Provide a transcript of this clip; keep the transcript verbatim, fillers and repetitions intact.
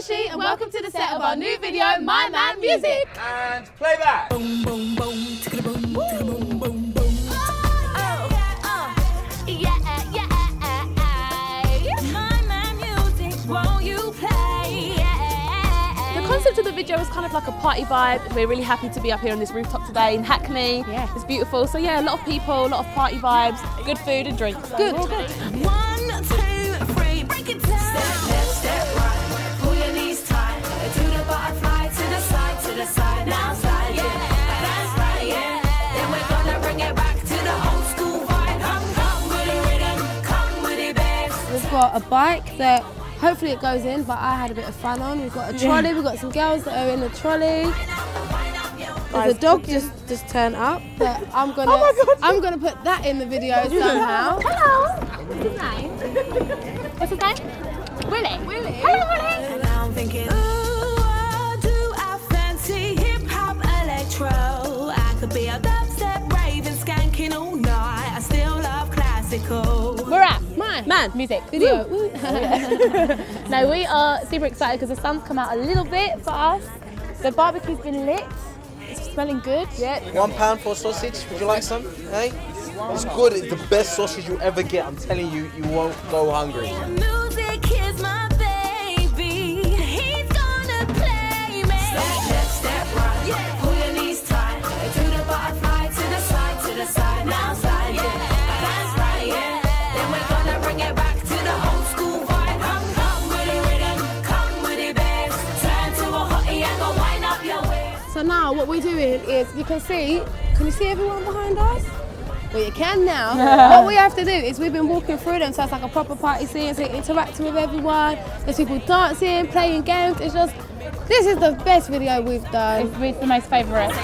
Tushy and welcome to the set of our new video, My Man Music. And play back. Boom, boom, boom, tickle, boom, tickle, boom, boom, boom. Oh, oh, yeah, yeah. My Man Music, won't you play? Yeah. The concept of the video is kind of like a party vibe. We're really happy to be up here on this rooftop today in Hackney. Yeah. It's beautiful. So yeah, a lot of people, a lot of party vibes, good food and drinks. Good. All good. One, two, three, break it down. We've got a bike that hopefully it goes in, but I had a bit of fun on. We've got a trolley, we've got some girls that are in the trolley. There's a dog just just turned up, but I'm gonna oh I'm gonna put that in the video somehow. Hello! What's his name? What's his name? Willie. Willie. Hello, Willie. I could be a dubstep raving, skanking all night. I still love classical. We're at My Man Music video. Woo. Woo. Now we are super excited because the sun's come out a little bit for us. The barbecue's been lit. It's smelling good. Yeah. One pound for a sausage. Would you like some? Hey, it's good. It's the best sausage you'll ever get. I'm telling you, you won't go hungry. Music is my baby. He's gonna play me. Step, step, step right. Yeah. So now what we're doing is, you can see, can you see everyone behind us? Well, you can now. Yeah. What we have to do is we've been walking through them, so it's like a proper party scene, so interacting with everyone. There's people dancing, playing games. It's just, this is the best video we've done. It's the most favourite.